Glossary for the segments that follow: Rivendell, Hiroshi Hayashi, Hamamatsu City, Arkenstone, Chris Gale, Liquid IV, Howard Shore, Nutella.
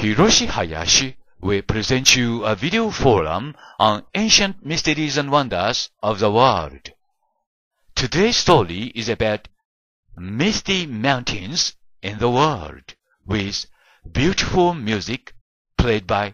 Hiroshi Hayashi will present you a video forum on ancient mysteries and wonders of the world. Today's story is about misty mountains in the world with beautiful music played by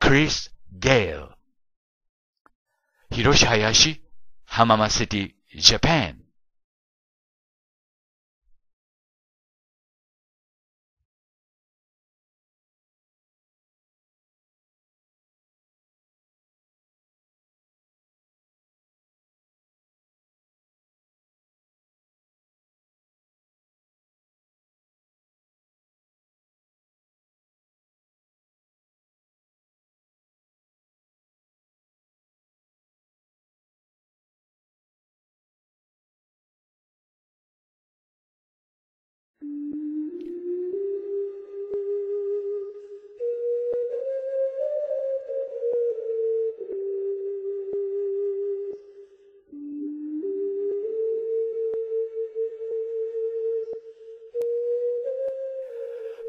Chris Gale. Hiroshi Hayashi, Hamamatsu City, Japan.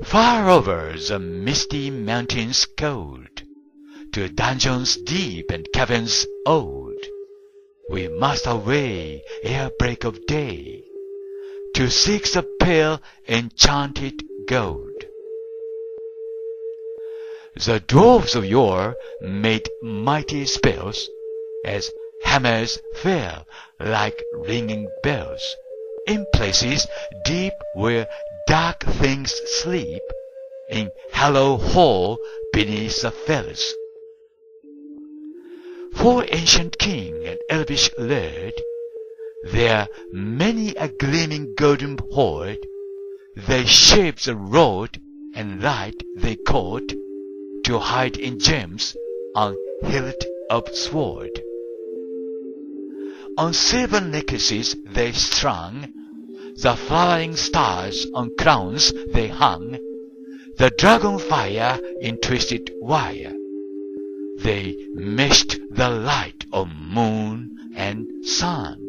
Far over the misty mountains cold, to dungeons deep and caverns old, we must away ere break of day, to seek the pale enchanted gold. The dwarves of yore made mighty spells, as hammers fell like ringing bells, in places deep where dark things sleep, in hollow hole beneath the fells. For ancient king and elvish lord, there many a gleaming golden hoard, they shaped the road and light they caught, to hide in gems on hilt of sword. On silver necklaces they strung, the flowering stars on crowns they hung, the dragon fire in twisted wire. They meshed the light of moon and sun.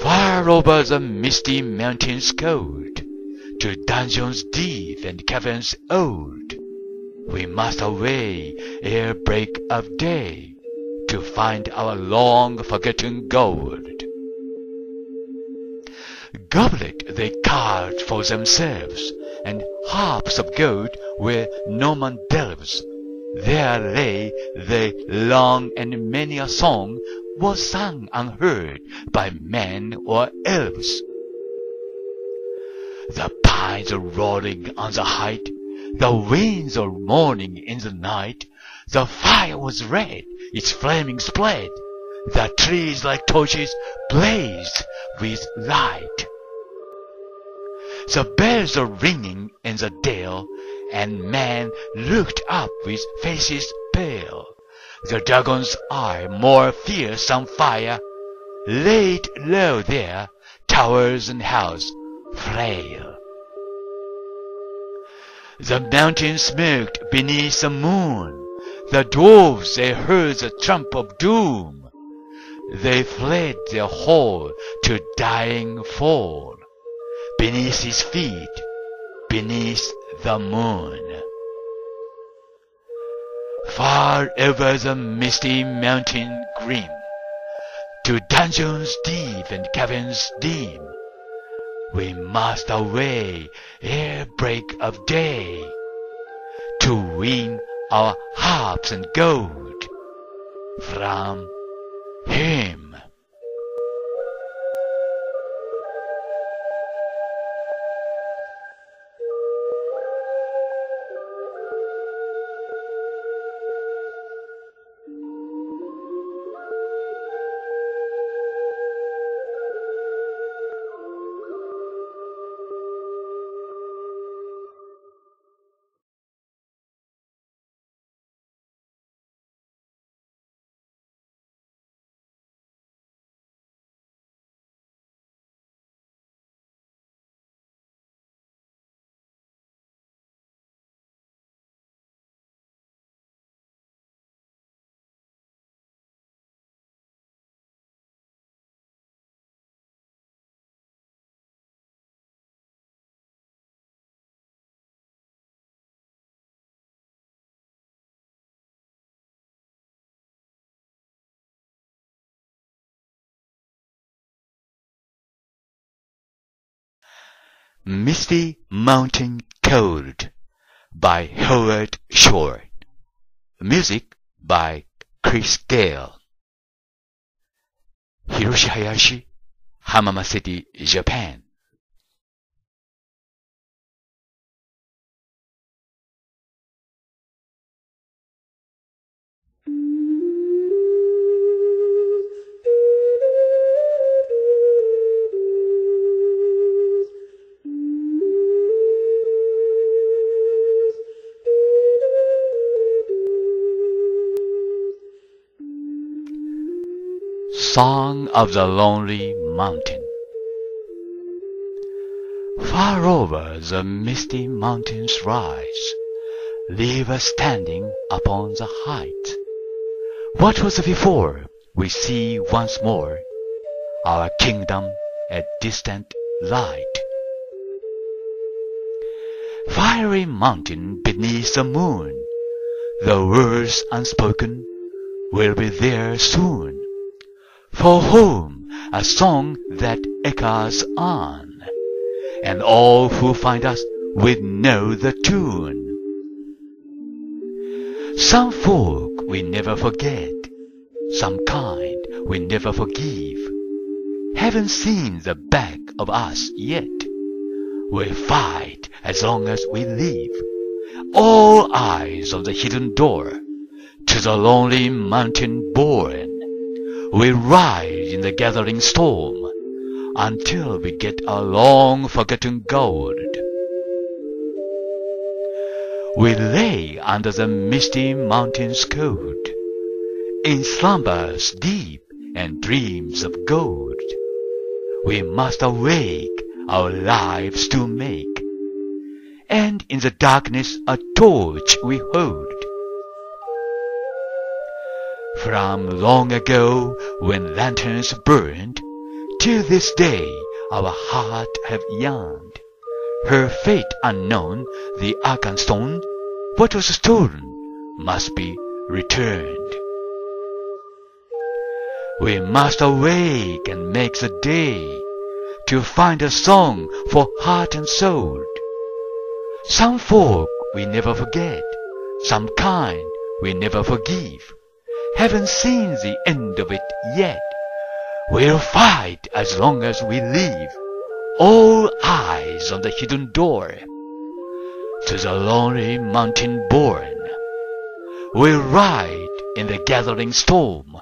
Far over the misty mountains cold, to dungeons deep and caverns old, we must away ere break of day, to find our long-forgotten gold. Goblet they carved for themselves, and harps of gold where no man delves. There lay they long, and many a song was sung unheard by men or elves. The pines are roaring on the height, the winds are mourning in the night. The fire was red, its flaming spread, the trees like torches blazed with light. The bells are ringing in the dale, and men looked up with faces pale. The dragons are more fierce than fire, laid low there, towers and house frail. The mountains smoked beneath the moon, the dwarves they heard the trump of doom. They fled their hall to dying fall, beneath his feet, beneath the moon. Far over the misty mountain grim, to dungeons deep and caverns dim, we must away ere break of day, to win our harps and gold from him. Misty Mountain Cold by Howard Shore. Music by Chris Gale. Hiroshi Hayashi, Hamamatsu City, Japan. Song of the Lonely Mountain. Far over the misty mountains rise, leave us standing upon the height. What was before, we see once more, our kingdom a distant light. Fiery mountain beneath the moon, the words unspoken will be there soon. For whom a song that echoes on, and all who find us will know the tune. Some folk we never forget, some kind we never forgive. Haven't seen the back of us yet. We'll fight as long as we live. All eyes on the hidden door to the lonely mountain born. We ride in the gathering storm until we get our long-forgotten gold. We lay under the misty mountain's cold, in slumbers deep and dreams of gold. We must awake our lives to make, and in the darkness a torch we hold. From long ago, when lanterns burned, till this day our heart have yearned. Her fate unknown, the Arkenstone, what was stolen, must be returned. We must awake and make the day, to find a song for heart and soul. Some folk we never forget, some kind we never forgive. Haven't seen the end of it yet. We'll fight as long as we live. All eyes on the hidden door to the lonely mountain born. We'll ride in the gathering storm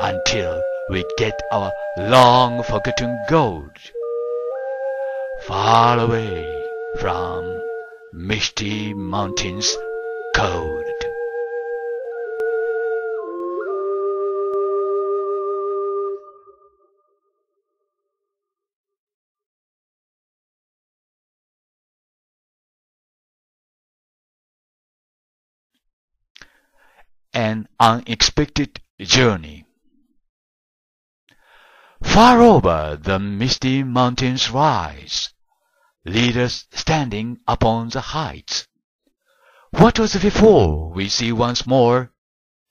until we get our long-forgotten gold. Far away from misty mountains cold. An unexpected journey. Far over the misty mountains rise, lead us standing upon the heights. What was before we see once more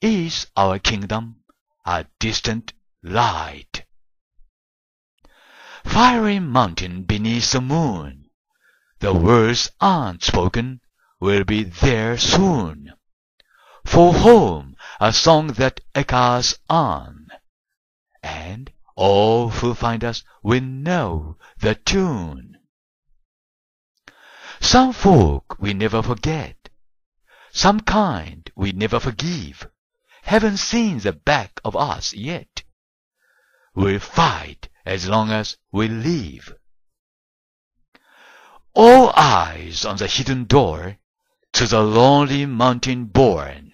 is our kingdom a distant light. Fiery mountain beneath the moon, the words unspoken will be there soon. For whom a song that echoes on, and all who find us will know the tune. Some folk we never forget, some kind we never forgive, haven't seen the back of us yet. We'll fight as long as we live. All eyes on the hidden door to the lonely mountain born.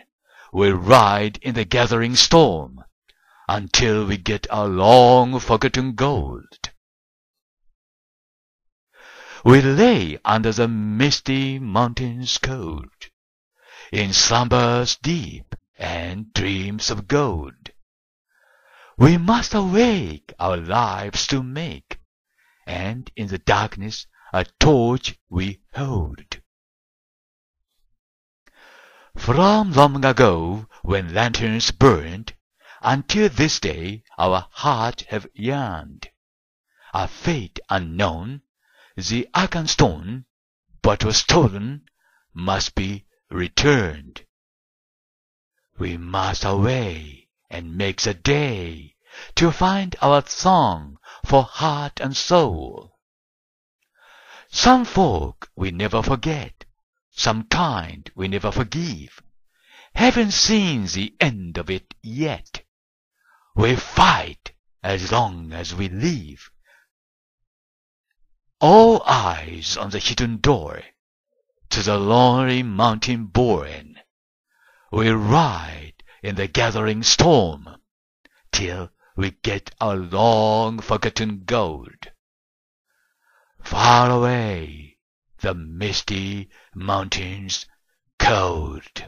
We'll ride in the gathering storm until we get our long-forgotten gold. We lay under the misty mountain's cold, in slumbers deep and dreams of gold. We must awake our lives to make, and in the darkness a torch we hold. From long ago, when lanterns burned, until this day our hearts have yearned. A fate unknown, The Arkenstone, but was stolen, must be returned. We must away and make the day to find our song for heart and soul. Some folk we never forget, some kind we never forgive, haven't seen the end of it yet. We fight as long as we live. All eyes on the hidden door to the lonely mountain bourne. We ride in the gathering storm till we get our long-forgotten gold. Far away the misty mountains cold.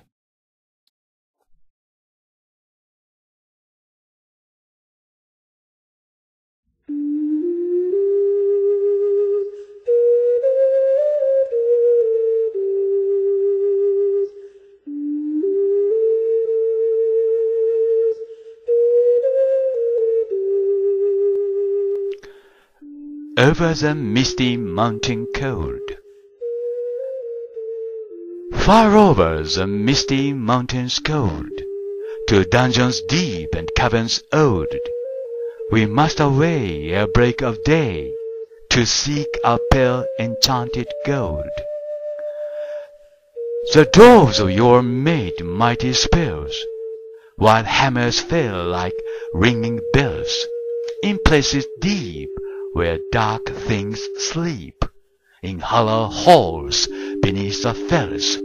Over the misty mountain cold. Far over the misty mountains cold, to dungeons deep and caverns old, we must away ere break of day, to seek our pale enchanted gold. The doors of yore made mighty spells, while hammers fell like ringing bells, in places deep, where dark things sleep, in hollow halls beneath the fells.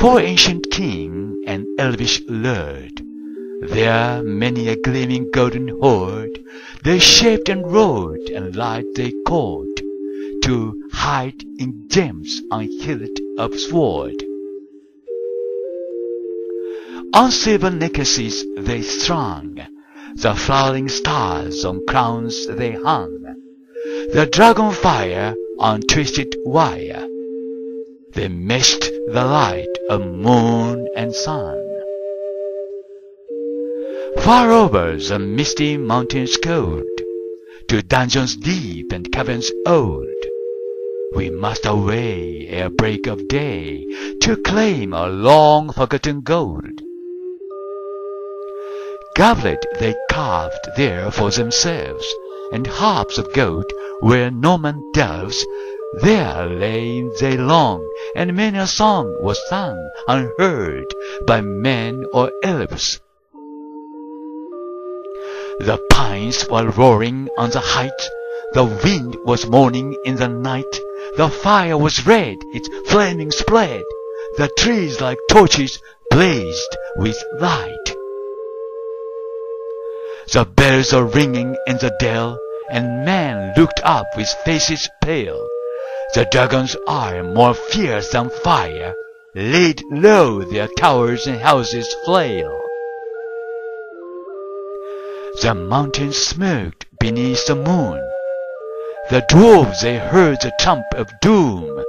For ancient king and elvish lord, there many a gleaming golden hoard, they shaped and wrought and light they caught, to hide in gems on hilt of sword. On silver necklaces they strung, the flowering stars on crowns they hung, the dragon fire on twisted wire. They meshed the light of moon and sun. Far over the misty mountains cold, to dungeons deep and caverns old, we must away ere break of day, to claim our long-forgotten gold. Goblet they carved there for themselves, and harps of gold where Norman delves. There lay they long, and many a song was sung and heard by men or elves. The pines were roaring on the heights, the wind was moaning in the night, the fire was red, its flaming spread, the trees like torches blazed with light. The bells are ringing in the dell, and men looked up with faces pale. The dragon's arm, more fierce than fire, laid low their towers and houses flail. The mountains smoked beneath the moon. The dwarves, they heard the trump of doom.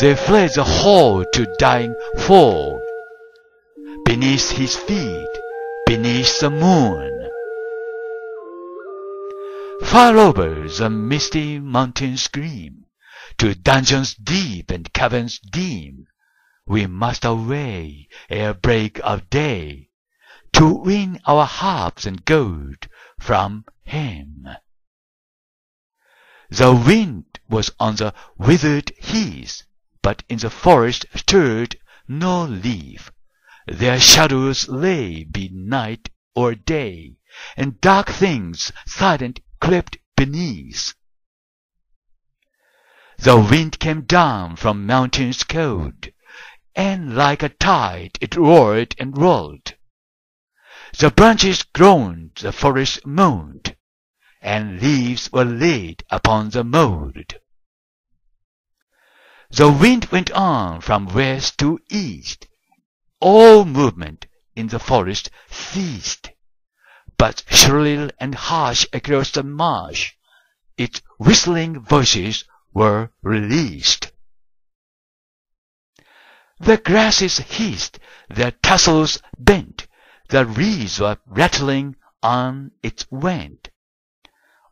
They fled the hall to dying fall. Beneath his feet, beneath the moon. Far over the misty mountains grim, to dungeons deep and caverns dim, we must away ere break of day, to win our harps and gold from him. The wind was on the withered heath, but in the forest stirred no leaf. Their shadows lay be night or day, and dark things silent crept beneath. The wind came down from mountains cold, and like a tide it roared and rolled. The branches groaned, the forest moaned, and leaves were laid upon the mould. The wind went on from west to east, all movement in the forest ceased. But shrill and harsh across the marsh, its whistling voices were released. The grasses hissed, their tassels bent, the reeds were rattling on its went.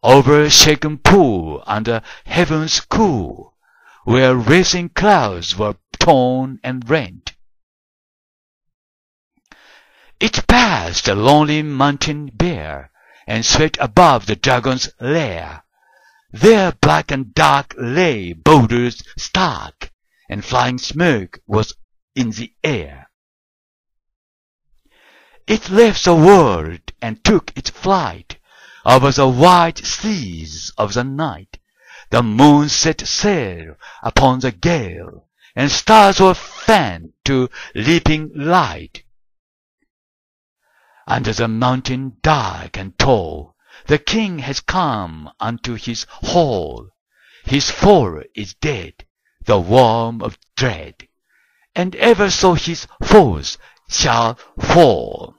overshaken pool under heaven's cool, where racing clouds were torn and rent. It passed the lonely mountain bare, and swept above the dragon's lair. There black and dark lay boulders stark, and flying smoke was in the air. It left the world and took its flight over the wide seas of the night. The moon set sail upon the gale, and stars were fanned to leaping light. Under the mountain dark and tall, the king has come unto his hall. His foe is dead, the worm of dread, and ever so his foes shall fall.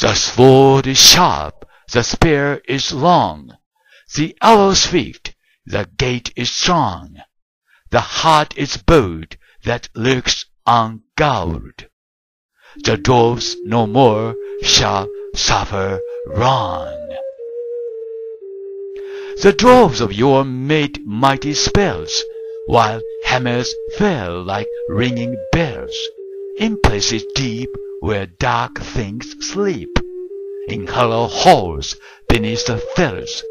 The sword is sharp, the spear is long, the arrow swift, the gate is strong, the heart is bold that looks on guard. The dwarfs no more shall suffer wrong. The dwarfs of yore made mighty spells, while hammers fell like ringing bells, in places deep where dark things sleep, in hollow holes beneath the fells.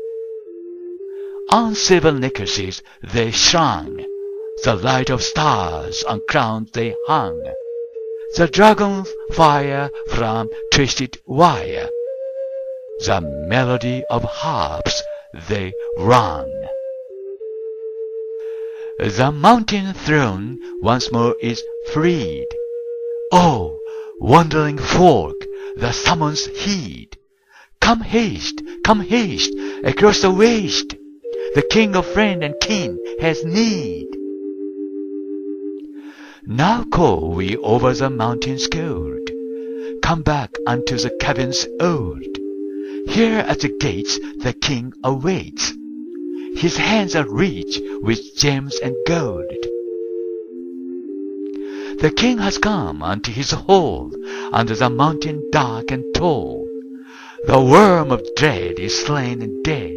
On silver necklaces they shone, the light of stars on crowns they hung, the dragon fire from twisted wire, the melody of harps they rung. The mountain throne once more is freed. Oh, wandering folk, the summons heed. Come haste, across the waste. The king of friend and kin has need. Now call we over the mountains cold, come back unto the caverns old. Here at the gates the king awaits, his hands are rich with gems and gold. The king has come unto his hall, under the mountain dark and tall. The worm of dread is slain and dead,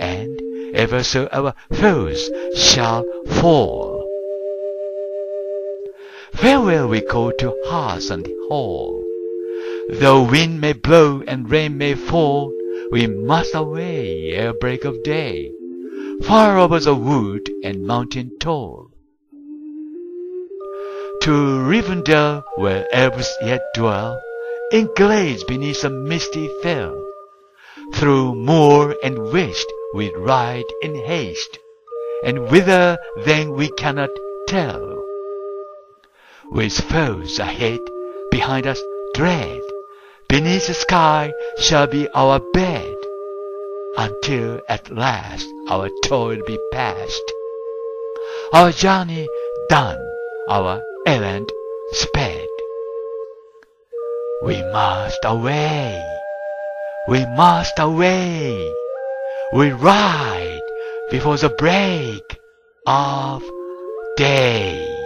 and ever so our foes shall fall. Farewell we call to hearth and hall. Though wind may blow and rain may fall, we must away ere break of day, far over the wood and mountain tall, to Rivendell where elves yet dwell, in glades beneath a misty fell. Through moor and waste we ride in haste, and whither then we cannot tell. With foes ahead, behind us dread, beneath the sky shall be our bed, until at last our toil be past, our journey done, our errand sped. We must away, we must away, we ride before the break of day.